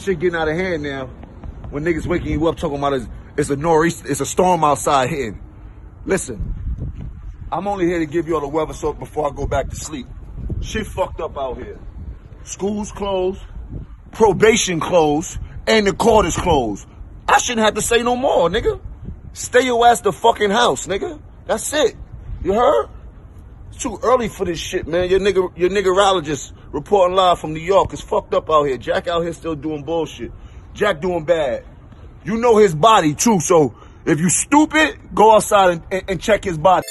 shit getting out of hand now. When niggas waking you up talking about it's a nor'easter, it's a storm outside hitting. Listen, I'm only here to give you all the weather so before I go back to sleep. Shit fucked up out here. Schools closed, probation closed, and the court is closed. I shouldn't have to say no more, nigga. Stay your ass the fucking house, nigga. That's it. You heard? It's too early for this shit, man. Your niggerologist reporting live from New York is fucked up out here. Jack out here still doing bullshit. Jack doing bad. You know his body, too, so if you stupid, go outside and check his body.